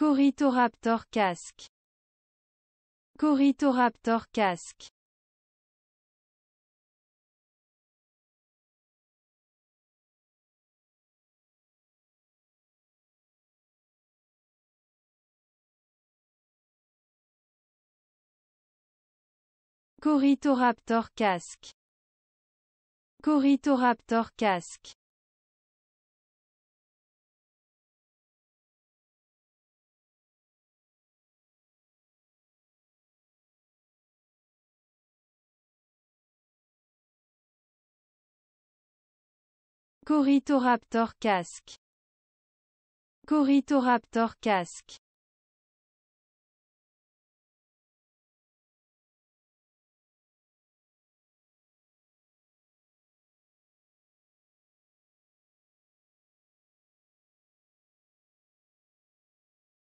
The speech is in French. Corythoraptor casque. Corythoraptor casque. Corythoraptor casque. Corythoraptor casque. Corythoraptor casque. Corythoraptor casque.